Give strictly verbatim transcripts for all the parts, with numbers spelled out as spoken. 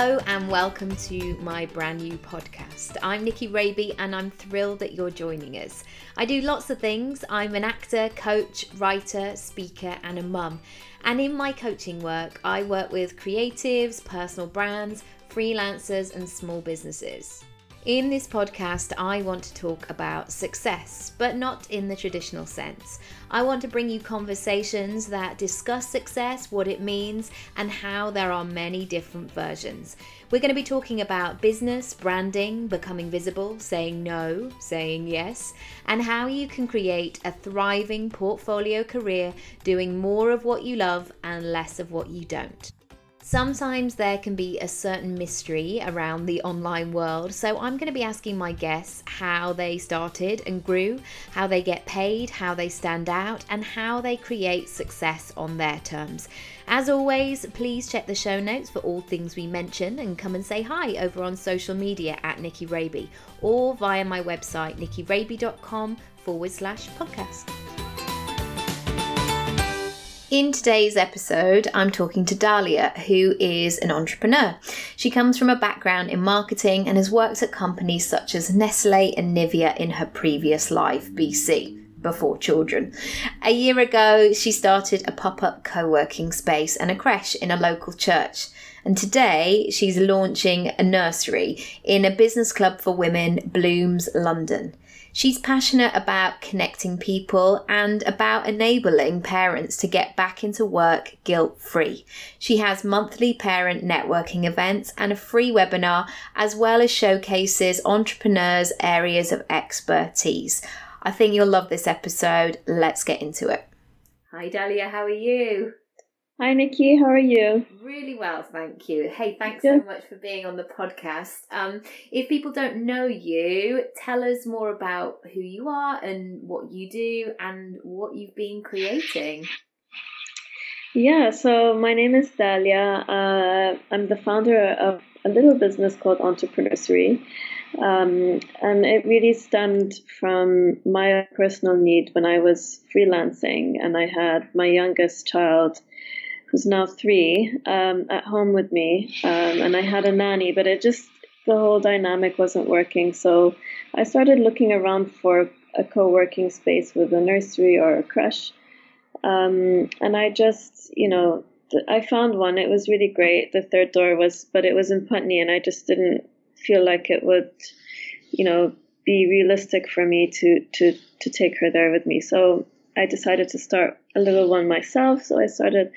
Hello and welcome to my brand new podcast. I'm Nicky Raby and I'm thrilled that you're joining us. I do lots of things. I'm an actor, coach, writer, speaker and a mum. And in my coaching work, I work with creatives, personal brands, freelancers and small businesses. In this podcast, I want to talk about success, but not in the traditional sense. I want to bring you conversations that discuss success, what it means, and how there are many different versions. We're going to be talking about business, branding, becoming visible, saying no, saying yes, and how you can create a thriving portfolio career doing more of what you love and less of what you don't. Sometimes there can be a certain mystery around the online world, so I'm going to be asking my guests how they started and grew, how they get paid, how they stand out, and how they create success on their terms. As always, please check the show notes for all things we mention and come and say hi over on social media at Nicky Raby or via my website nickyraby.com forward slash podcast. In today's episode, I'm talking to Dahlia, who is an entrepreneur. She comes from a background in marketing and has worked at companies such as Nestlé and Nivea in her previous life, B C, before children. A year ago, she started a pop-up co-working space and a crèche in a local church. And today, she's launching a nursery in a business club for women, Blooms London. She's passionate about connecting people and about enabling parents to get back into work guilt-free. She has monthly parent networking events and a free webinar, as well as showcases entrepreneurs' areas of expertise. I think you'll love this episode. Let's get into it. Hi, Dahlia. How are you? Hi, Nicky. How are you? Really well, thank you. Hey, thanks so much for being on the podcast. Um, if people don't know you, tell us more about who you are and what you do and what you've been creating. Yeah, so my name is Dahlia. Uh, I'm the founder of a little business called Entrepreneursery. Um, and it really stemmed from my personal need when I was freelancing and I had my youngest child, who's now three, um, at home with me, um, and I had a nanny, but it just, the whole dynamic wasn't working. So I started looking around for a co-working space with a nursery or a crèche, um, and I just, you know, I found one. It was really great. The third door was, but it was in Putney, and I just didn't feel like it would, you know, be realistic for me to to to take her there with me. So I decided to start a little one myself. So I started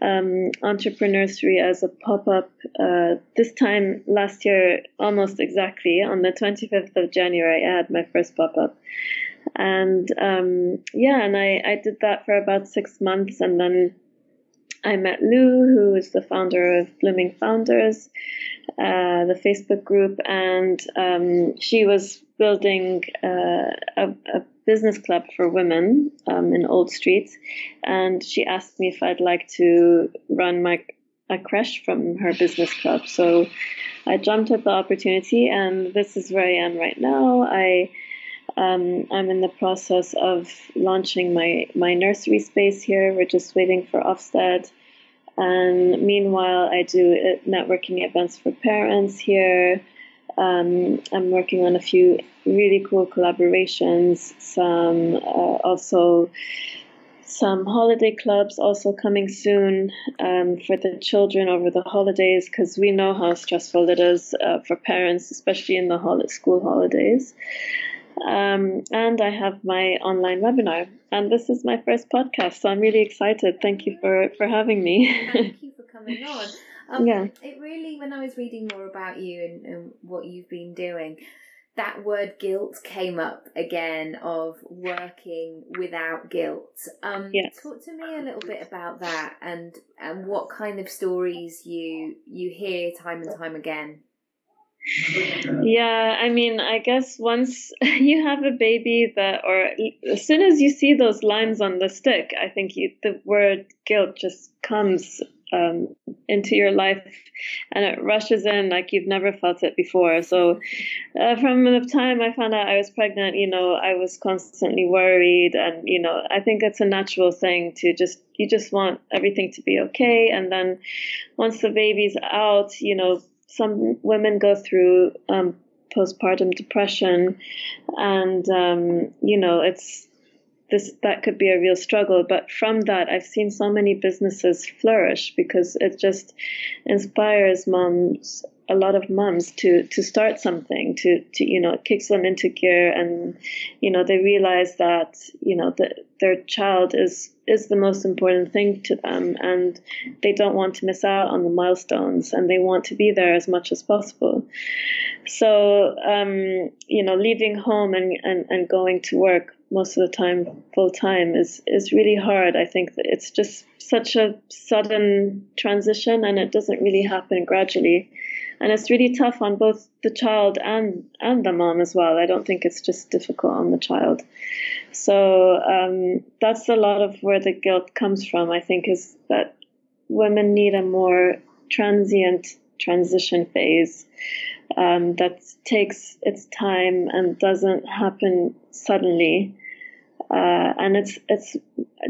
um, Entrepreneursery as a pop-up uh, this time last year, almost exactly on the twenty-fifth of January. I had my first pop-up, and um, yeah, and I, I did that for about six months, and then I met Lou, who is the founder of Blooming Founders, uh, the Facebook group, and um, she was building uh, a, a business club for women um, in Old Street, and she asked me if I'd like to run my a crèche from her business club. So I jumped at the opportunity, and this is where I am right now. I Um, I'm in the process of launching my, my nursery space here. We're just waiting for Ofsted. And meanwhile, I do networking events for parents here. Um, I'm working on a few really cool collaborations, some uh, also some holiday clubs also coming soon um, for the children over the holidays, because we know how stressful it is uh, for parents, especially in the hol- school holidays. Um, and I have my online webinar, and this is my first podcast, so I'm really excited. Thank you for, for having me. Thank you for coming on. Um, yeah. It really, when I was reading more about you and, and what you've been doing, that word guilt came up again, of working without guilt. Um, yes. Talk to me a little bit about that and, and what kind of stories you you hear time and time again. Yeah, I mean, I guess once you have a baby that, or as soon as you see those lines on the stick, I think you, the word guilt just comes um, into your life and it rushes in like you've never felt it before. So uh, from the time I found out I was pregnant, you know, I was constantly worried, and, you know, I think it's a natural thing to just, you just want everything to be okay. And then once the baby's out, you know, some women go through um, postpartum depression, and, um, you know, it's, This, that could be a real struggle. But from that, I've seen so many businesses flourish because it just inspires moms, a lot of moms, to to start something, to, to you know, it kicks them into gear, and, you know, they realize that, you know, the, their child is, is the most important thing to them, and they don't want to miss out on the milestones, and they want to be there as much as possible. So, um, you know, leaving home and, and, and going to work most of the time full time is is really hard. I think that it's just such a sudden transition, and it doesn't really happen gradually, and it's really tough on both the child and and the mom as well. I don't think it's just difficult on the child. So um, that's a lot of where the guilt comes from, I think, is that women need a more transient transition phase um, that takes its time and doesn't happen suddenly. Uh, and it's it's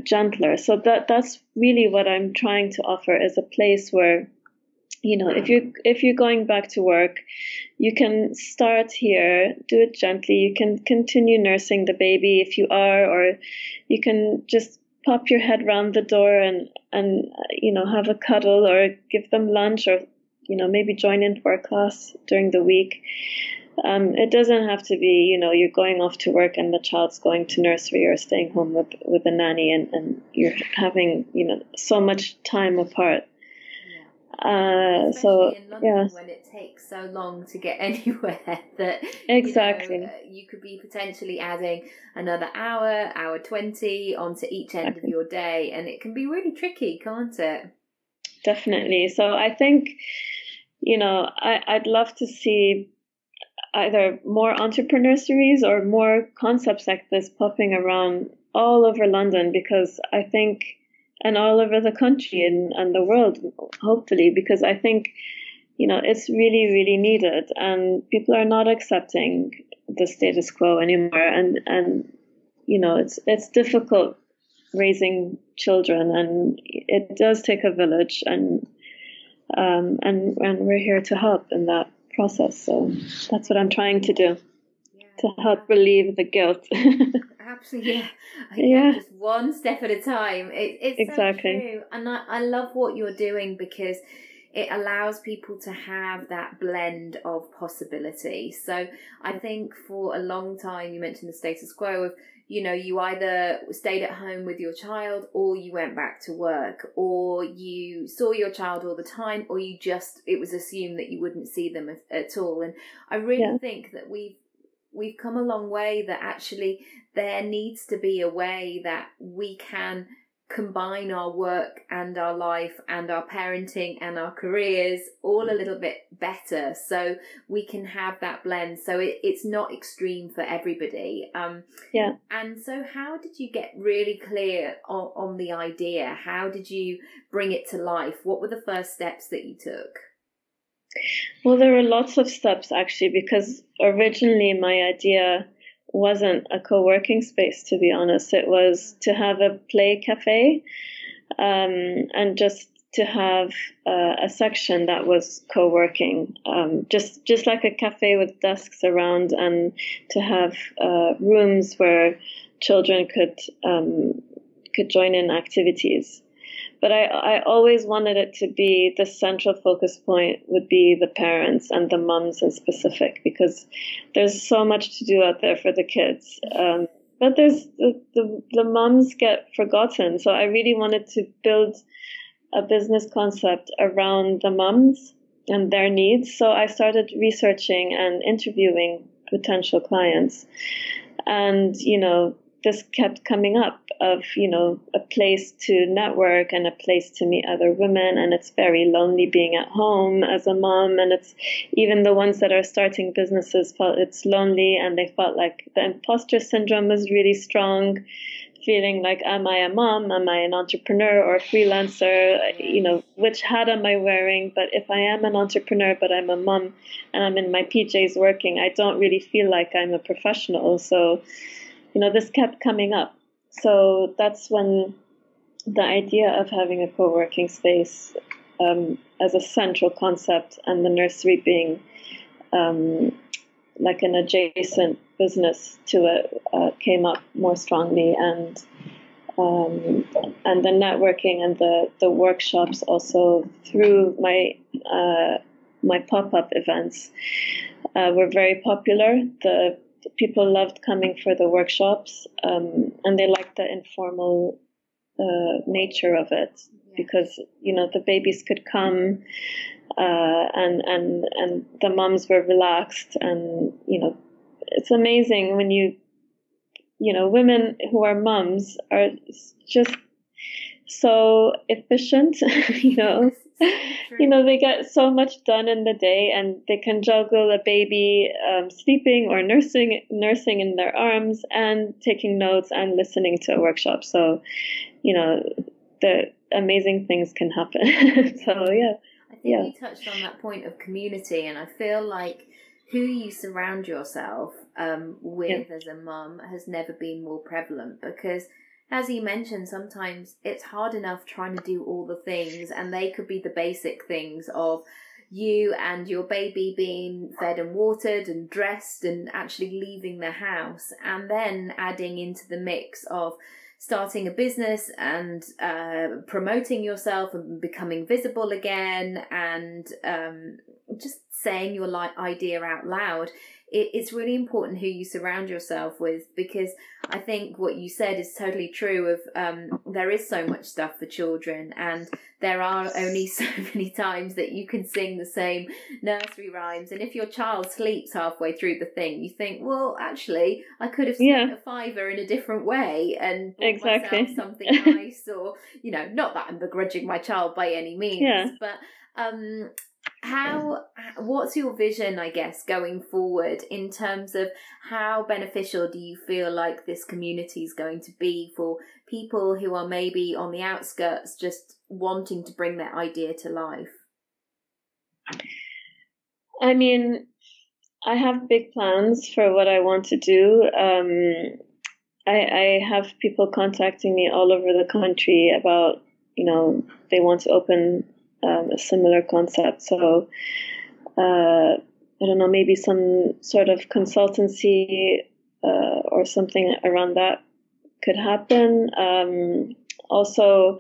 gentler. So that that's really what I'm trying to offer, is a place where, you know, if you if you're going back to work, you can start here, do it gently. You can continue nursing the baby if you are, or you can just pop your head round the door and and you know, have a cuddle or give them lunch, or, you know, maybe join in for a class during the week. Um, it doesn't have to be, you know, you're going off to work and the child's going to nursery or staying home with, with a nanny, and, and you're having, you know, so much time apart. Yeah. Uh, so, in London, yeah. When it takes so long to get anywhere that, exactly, you know, you could be potentially adding another hour, hour twenty onto each end, exactly, of your day, and it can be really tricky, can't it? Definitely. So I think, you know, I, I'd love to see either more entrepreneurseries or more concepts like this popping around all over London, because I think, and all over the country and, and the world, hopefully, because I think, you know, it's really, really needed, and people are not accepting the status quo anymore. And, and, you know, it's, it's difficult raising children, and it does take a village, and, um, and, and we're here to help in that process. So that's what I'm trying to do, yeah, to help relieve the guilt. Absolutely, yeah. Yeah, just one step at a time. It, it's exactly so true. And I, I love what you're doing, because it allows people to have that blend of possibility. So I think for a long time, you mentioned the status quo of, you know, you either stayed at home with your child, or you went back to work, or you saw your child all the time, or you just, it was assumed that you wouldn't see them at all. And I really yeah. think that we've, we've come a long way, that actually there needs to be a way that we can combine our work and our life and our parenting and our careers all a little bit better, so we can have that blend, so it, it's not extreme for everybody. Um yeah and so how did you get really clear on, on the idea? How did you bring it to life? What were the first steps that you took? Well, there were lots of steps, actually, because originally my idea wasn't a co-working space, to be honest. It was to have a play cafe, um, and just to have uh, a section that was co-working, um, just just like a cafe with desks around, and to have uh, rooms where children could um, could join in activities. But I, I always wanted it to be, the central focus point would be the parents and the mums in specific, because there's so much to do out there for the kids. Um, but there's the, the, the mums get forgotten. So I really wanted to build a business concept around the mums and their needs. So I started researching and interviewing potential clients, and, you know, this kept coming up of, you know, a place to network and a place to meet other women. And it's very lonely being at home as a mom. And it's, even the ones that are starting businesses felt it's lonely, and they felt like the imposter syndrome was really strong. feeling like, am I a mom? Am I an entrepreneur or a freelancer? You know, which hat am I wearing? But if I am an entrepreneur, but I'm a mom and I'm in my P Js working, I don't really feel like I'm a professional. So, you know, this kept coming up. So that's when the idea of having a co-working space um, as a central concept, and the nursery being um, like an adjacent business to it, uh, came up more strongly, and um, and the networking and the, the workshops also through my uh, my pop-up events uh, were very popular. The, the people loved coming for the workshops, um, and they liked the informal uh, nature of it, because, you know, the babies could come uh, and and and the moms were relaxed, and, you know, it's amazing when you, you know, women who are moms are just so efficient, you know, you know, they get so much done in the day, and they can juggle a baby um, sleeping or nursing, nursing in their arms, and taking notes and listening to a workshop. So, you know, the amazing things can happen. So, yeah. I think yeah. you touched on that point of community, and I feel like who you surround yourself um, with yeah. as a mum has never been more prevalent, because, as you mentioned, sometimes it's hard enough trying to do all the things, and they could be the basic things of you and your baby being fed and watered and dressed and actually leaving the house, and then adding into the mix of starting a business and uh, promoting yourself and becoming visible again, and um, just saying your li- idea out loud. It, it's really important who you surround yourself with, because I think what you said is totally true of um, there is so much stuff for children, and there are only so many times that you can sing the same nursery rhymes. And if your child sleeps halfway through the thing, you think, well, actually, I could have spent yeah. a fiver in a different way and bought exactly. myself something nice, or, you know, not that I'm begrudging my child by any means, yeah. but... um. How, what's your vision, I guess, going forward in terms of how beneficial do you feel like this community is going to be for people who are maybe on the outskirts just wanting to bring their idea to life? I mean, I have big plans for what I want to do. Um, I, I have people contacting me all over the country about, you know, they want to open Um, a similar concept. So uh, I don't know, maybe some sort of consultancy uh, or something around that could happen. Um, also,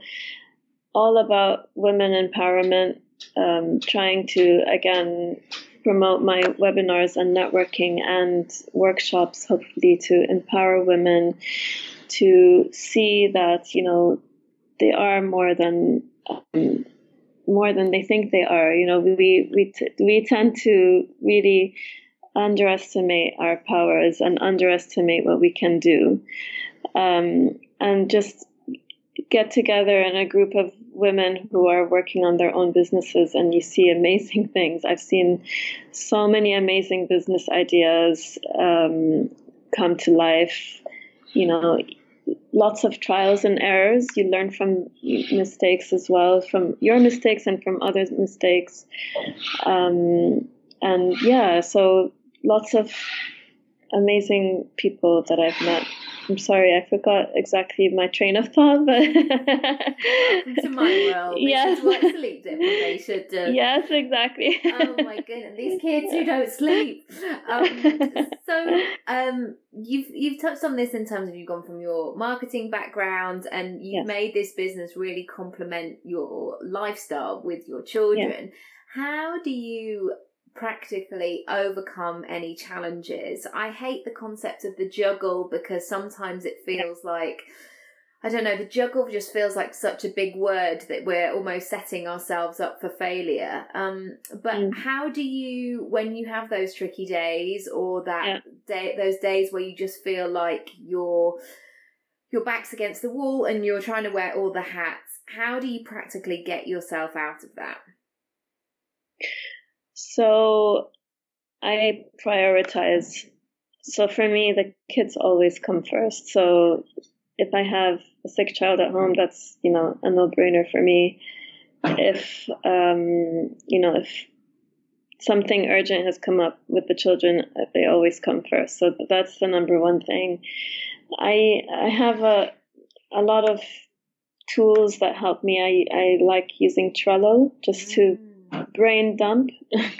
all about women empowerment, um, trying to, again, promote my webinars and networking and workshops, hopefully to empower women to see that, you know, they are more than... Um, more than they think they are. You know, we we t- we tend to really underestimate our powers and underestimate what we can do, um, and just get together in a group of women who are working on their own businesses, and you see amazing things. I've seen so many amazing business ideas um, come to life, you know, lots of trials and errors. You learn from mistakes as well, from your mistakes and from others' mistakes. Um, and yeah, so lots of amazing people that I've met. I'm sorry, I forgot exactly my train of thought, but welcome to my world. They yes. should work sleep deprivation. Should do. Yes, exactly. Oh my goodness, these kids who don't sleep. Um, so um, you've you've touched on this in terms of you've gone from your marketing background, and you've yes. made this business really complement your lifestyle with your children. Yes. How do you practically overcome any challenges? I hate the concept of the juggle, because sometimes it feels yeah. like, I don't know, the juggle just feels like such a big word that we're almost setting ourselves up for failure. Um, but mm. how do you, when you have those tricky days, or that yeah. day, those days where you just feel like you're, your back's against the wall and you're trying to wear all the hats, how do you practically get yourself out of that? So I prioritize. So for me, the kids always come first. So if I have a sick child at home, that's, you know, a no-brainer for me. If, um, you know, if something urgent has come up with the children, they always come first. So that's the number one thing. I I have a a lot of tools that help me. I, I like using Trello just to brain dump,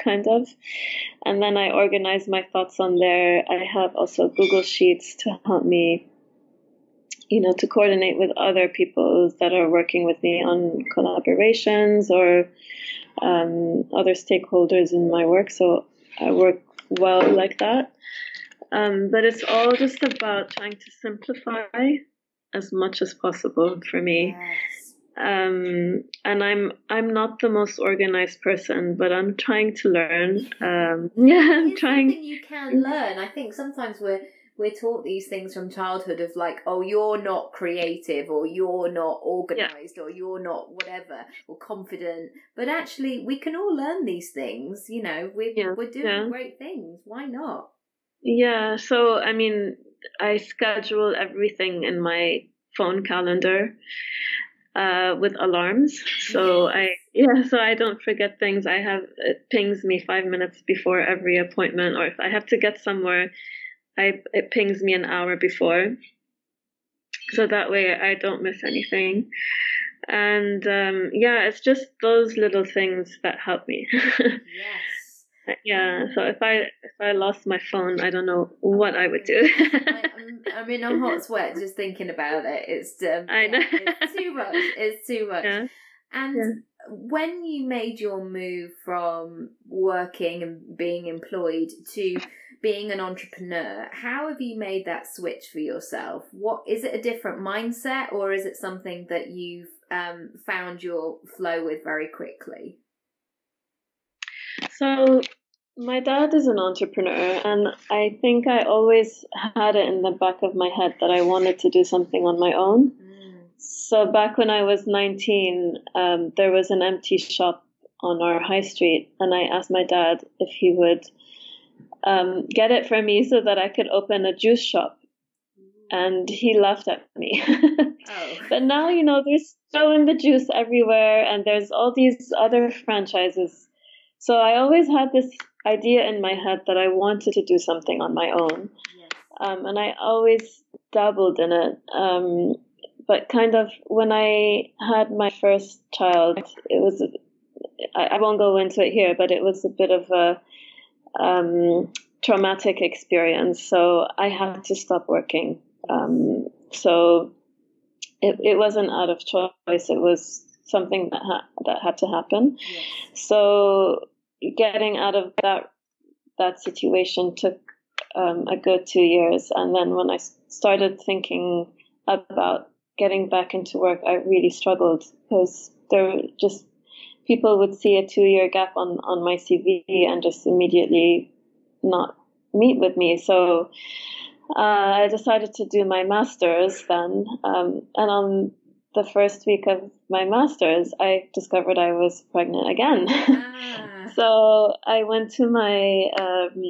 kind of. And then I organize my thoughts on there. I have also Google Sheets to help me, you know, to coordinate with other people that are working with me on collaborations or um, other stakeholders in my work. So I work well like that. Um, but it's all just about trying to simplify as much as possible for me. Yes. Um, and I'm I'm not the most organized person, but I'm trying to learn. Um, yeah, I'm trying. You can learn. I think sometimes we're we're taught these things from childhood of like, oh, you're not creative, or you're not organized, yeah. or you're not whatever, or confident. But actually, we can all learn these things. You know, we're yeah. we're doing yeah. great things. Why not? Yeah. So I mean, I schedule everything in my phone calendar uh, with alarms. So I, yeah, so I don't forget things. I have, it pings me five minutes before every appointment, or if I have to get somewhere, I, it pings me an hour before. So that way I don't miss anything. And um, yeah, it's just those little things that help me. Yes. Yeah, so if I if I lost my phone, I don't know what I would do. I mean, I'm hot sweat just thinking about it. It's um, I know. Yeah, it's too much. It's too much. Yeah. And yeah. when you made your move from working and being employed to being an entrepreneur, how have you made that switch for yourself? What is it, a different mindset, or is it something that you've um, found your flow with very quickly? So my dad is an entrepreneur, and I think I always had it in the back of my head that I wanted to do something on my own. Mm. So back when I was nineteen, um, there was an empty shop on our high street, and I asked my dad if he would um, get it for me so that I could open a juice shop. And he laughed at me. Oh. But now, you know, there's throwing the juice everywhere, and there's all these other franchises. So I always had this idea in my head that I wanted to do something on my own. Yes. Um, and I always dabbled in it. Um, but kind of when I had my first child, it was, I, I won't go into it here, but it was a bit of a um, traumatic experience. So I had to stop working. Um, so it, it wasn't out of choice. It was something that, ha- that had to happen. Yes. So getting out of that that situation took um, a good two years. And then when I started thinking about getting back into work, I really struggled because there were just people would see a two-year gap on, on my C V and just immediately not meet with me. So uh, I decided to do my master's then. Um, and on the first week of my master's, I discovered I was pregnant again. Ah. So I went to my um,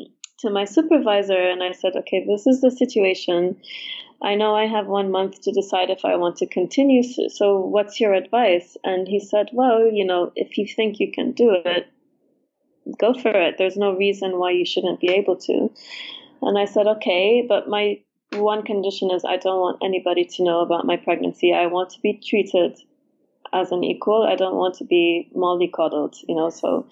to my supervisor and I said, okay, this is the situation. I know I have one month to decide if I want to continue. So what's your advice? And he said, well, you know, if you think you can do it, go for it. There's no reason why you shouldn't be able to. And I said, okay, but my one condition is I don't want anybody to know about my pregnancy. I want to be treated as an equal. I don't want to be mollycoddled, you know. So,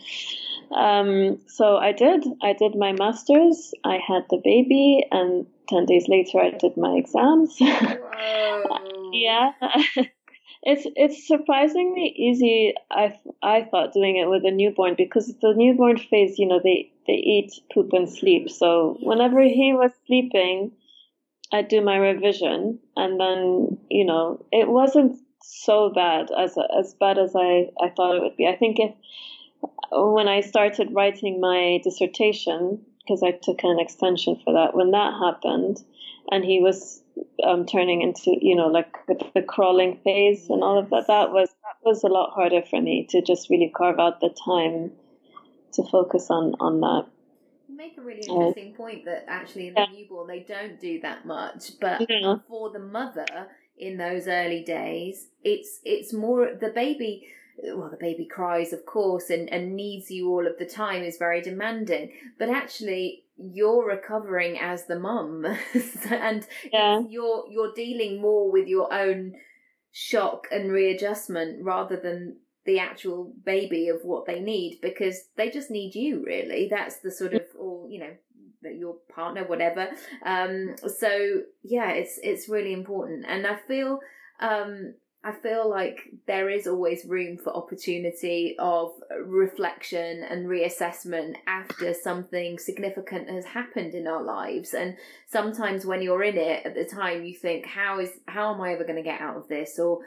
um, so I did. I did my master's. I had the baby, and ten days later, I did my exams. Yeah, it's it's surprisingly easy. I I thought doing it with a newborn, because the newborn phase, you know, they they eat, poop, and sleep. So whenever he was sleeping, I'd do my revision, and then, you know, it wasn't so bad as as bad as I, I thought it would be. I think if when I started writing my dissertation, because I took an extension for that, when that happened, and he was um, turning into, you know, like the, the crawling phase and all of that, that was that was a lot harder for me to just really carve out the time to focus on on that. Make a really interesting point that actually in the yeah. newborn they don't do that much, but yeah. for the mother in those early days, it's it's more the baby, well, the baby cries, of course, and, and needs you all of the time, is very demanding. But actually, you're recovering as the mum and yeah. you're you're dealing more with your own shock and readjustment rather than the actual baby of what they need, because they just need you, really. That's the sort of, or, you know, that your partner, whatever. Um, so yeah, it's, it's really important. And I feel, um, I feel like there is always room for opportunity of reflection and reassessment after something significant has happened in our lives. And sometimes when you're in it at the time, you think, how is, how am I ever going to get out of this? Or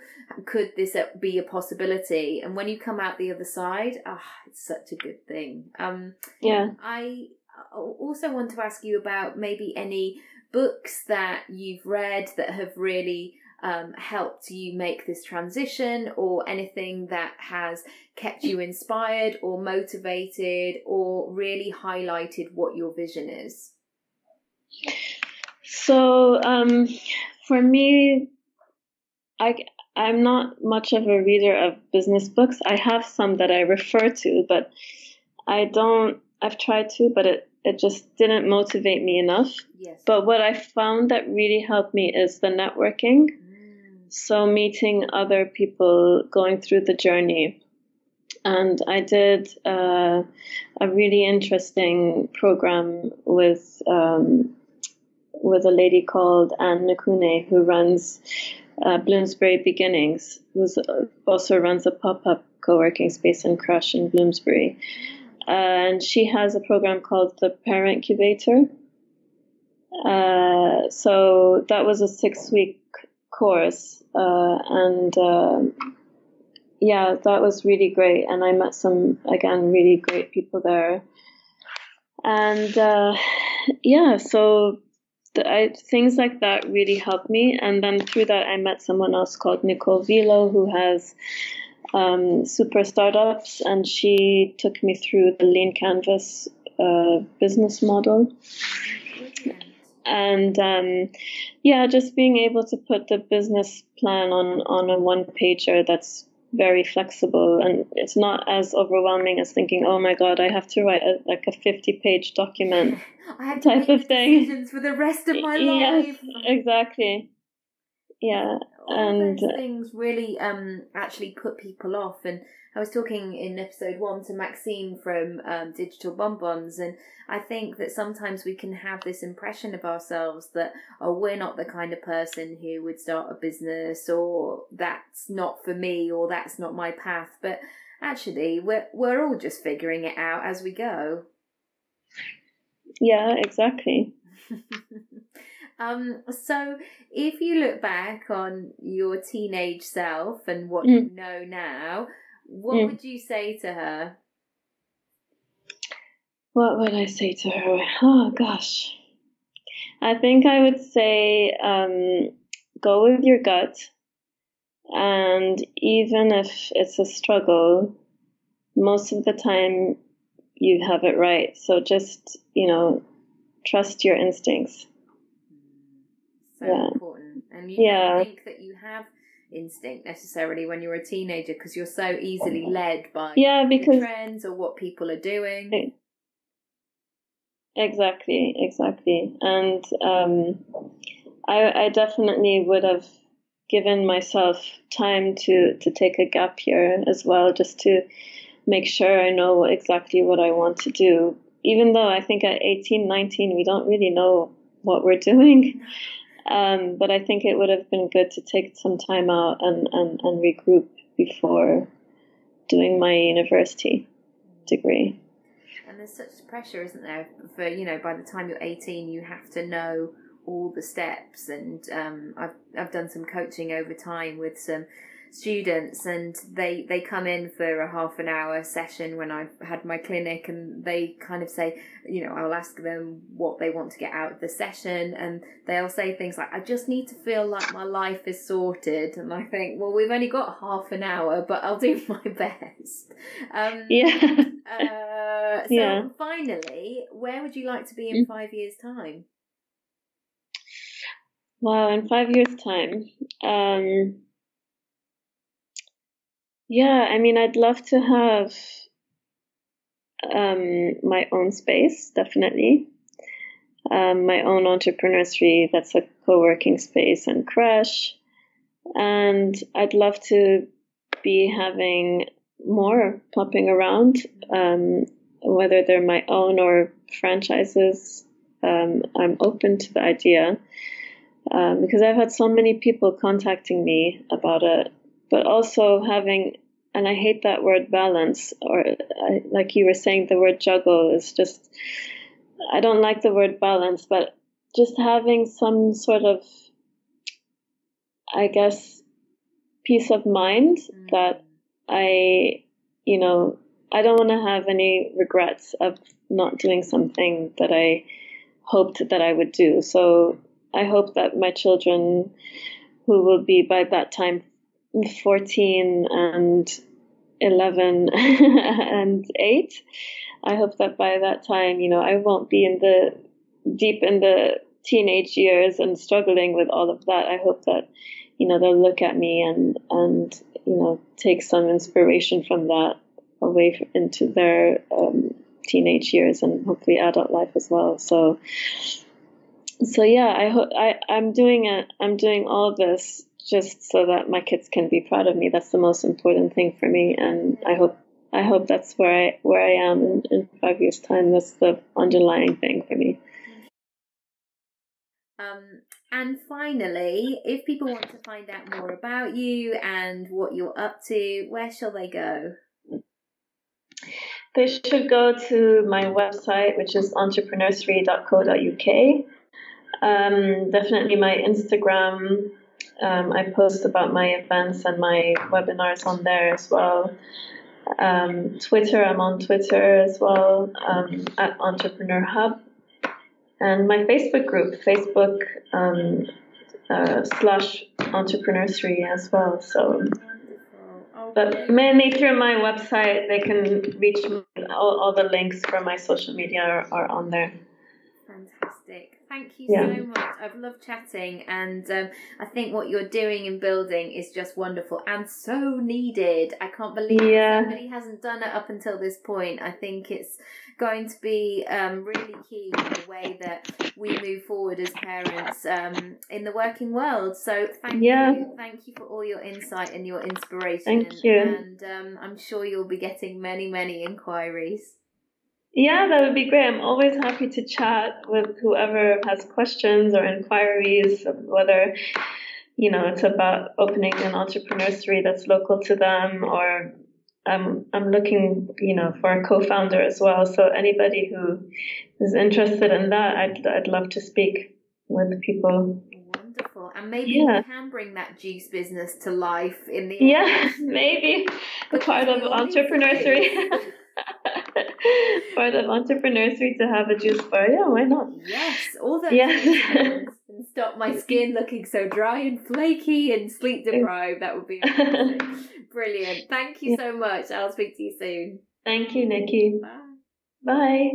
could this be a possibility? And when you come out the other side, ah, oh, it's such a good thing. Um, yeah. I also want to ask you about maybe any books that you've read that have really Um, helped you make this transition, or anything that has kept you inspired or motivated or really highlighted what your vision is? So um, for me, I, I'm not much of a reader of business books. I have some that I refer to, but I don't, I've tried to, but it It just didn't motivate me enough. Yes. But what I found that really helped me is the networking. Mm. So meeting other people going through the journey. And I did uh, a really interesting program with um, with a lady called Anne Nakune, who runs uh, Bloomsbury Beginnings, who also runs a pop-up co-working space and crush in Bloomsbury. And she has a program called The Parent Incubator. Uh, so that was a six-week course. Uh, and, uh, yeah, that was really great. And I met some, again, really great people there. And, uh, yeah, so the, I, things like that really helped me. And then through that, I met someone else called Nicole Vilo, who has Um, super startups, and she took me through the Lean Canvas uh, business model. And um, yeah, just being able to put the business plan on, on a one-pager that's very flexible, and it's not as overwhelming as thinking, oh my god, I have to write a, like a fifty-page document I have to type make of thing for the rest of my yes, life. Exactly. Yeah, and all those things really um actually put people off. And I was talking in episode one to Maxine from um, Digital Bonbons, and I think that sometimes we can have this impression of ourselves that, oh, we're not the kind of person who would start a business, or that's not for me, or that's not my path. But actually, we're we're all just figuring it out as we go. Yeah, exactly. Um, so if you look back on your teenage self and what mm. you know now, what mm. would you say to her? What would I say to her? Oh, gosh. I think I would say um, go with your gut. And even if it's a struggle, most of the time you have it right. So just, you know, trust your instincts. So yeah. important. And you yeah. don't think that you have instinct necessarily when you're a teenager, because you're so easily led by yeah, because trends or what people are doing. Exactly, exactly. And um, I, I definitely would have given myself time to, to take a gap year as well, just to make sure I know exactly what I want to do. Even though I think at eighteen, nineteen, we don't really know what we're doing. Um, but I think it would have been good to take some time out and, and, and regroup before doing my university degree. And there's such pressure, isn't there? For, you know, by the time you're eighteen, you have to know all the steps. And um, I've I've done some coaching over time with some students, and they they come in for a half an hour session when I've had my clinic, and they kind of say, you know, I'll ask them what they want to get out of the session, and they'll say things like, I just need to feel like my life is sorted. And I think, well, we've only got half an hour, but I'll do my best. Um, yeah. uh, so yeah. Finally, where would you like to be in five years' time? Wow, in five years' time. Um, yeah, I mean, I'd love to have um, my own space, definitely. Um, my own entrepreneursery, that's a co-working space and crash. And I'd love to be having more popping around, um, whether they're my own or franchises. Um, I'm open to the idea. Um, because I've had so many people contacting me about it, but also having, and I hate that word balance, or I, like you were saying, the word juggle is just, I don't like the word balance, but just having some sort of, I guess, peace of mind mm. that I, you know, I don't want to have any regrets of not doing something that I hoped that I would do. So I hope that my children, who will be by that time fourteen and eleven and eight, I hope that by that time, you know, I won't be in the deep in the teenage years and struggling with all of that. I hope that, you know, they'll look at me and, and you know, take some inspiration from that away into their um, teenage years and hopefully adult life as well. So... So yeah, I hope I I'm doing it. I'm doing all of this just so that my kids can be proud of me. That's the most important thing for me, and I hope I hope that's where I where I am in, in five years' time. That's the underlying thing for me. Um, and finally, if people want to find out more about you and what you're up to, where shall they go? They should go to my website, which is entrepreneursery dot co dot uk. Um, definitely my Instagram. Um, I post about my events and my webinars on there as well. Um, Twitter, I'm on Twitter as well, um, at Entrepreneur Hub. And my Facebook group, Facebook um, uh, slash Entrepreneursery as well. So, but mainly through my website, they can reach me. All, all the links for my social media are, are on there. Fantastic. Thank you yeah. so much. I've loved chatting, and um, I think what you're doing and building is just wonderful and so needed. I can't believe yeah. somebody hasn't done it up until this point. I think it's going to be um, really key in the way that we move forward as parents um, in the working world. So thank yeah. you. Thank you for all your insight and your inspiration. Thank you. And um, I'm sure you'll be getting many, many inquiries. Yeah, that would be great. I'm always happy to chat with whoever has questions or inquiries, whether, you know, it's about opening an entrepreneursery that's local to them, or um, I'm looking, you know, for a co-founder as well. So anybody who is interested in that, I'd, I'd love to speak with people. Wonderful. And maybe yeah. you can bring that juice business to life in the end. Yeah, maybe. A part of entrepreneursery. Part of entrepreneurship to have a juice bar. Yeah, why not? Yes, all those yes. things can stop my skin looking so dry and flaky and sleep deprived. That would be amazing. Brilliant. Thank you yeah. so much. I'll speak to you soon. Thank you, Nikki. Bye. Bye.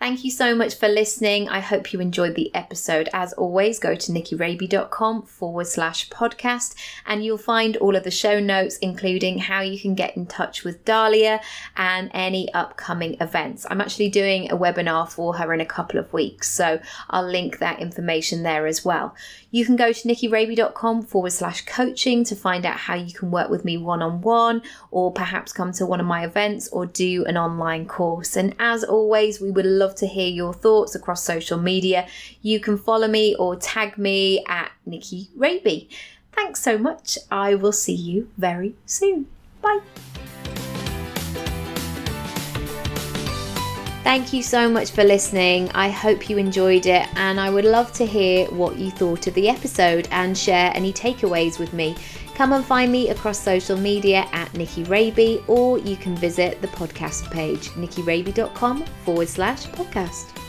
Thank you so much for listening. I hope you enjoyed the episode. As always, go to nickyraby.com forward slash podcast and you'll find all of the show notes, including how you can get in touch with Dahlia and any upcoming events. I'm actually doing a webinar for her in a couple of weeks, so I'll link that information there as well. You can go to nickyraby.com forward slash coaching to find out how you can work with me one-on-one, or perhaps come to one of my events or do an online course. And as always, we would love to hear your thoughts across social media. You can follow me or tag me at Nicky Raby. Thanks so much. I will see you very soon. Bye. Thank you so much for listening. I hope you enjoyed it, and I would love to hear what you thought of the episode and share any takeaways with me. Come and find me across social media at Nicky Raby, or you can visit the podcast page, nickyraby.com forward slash podcast.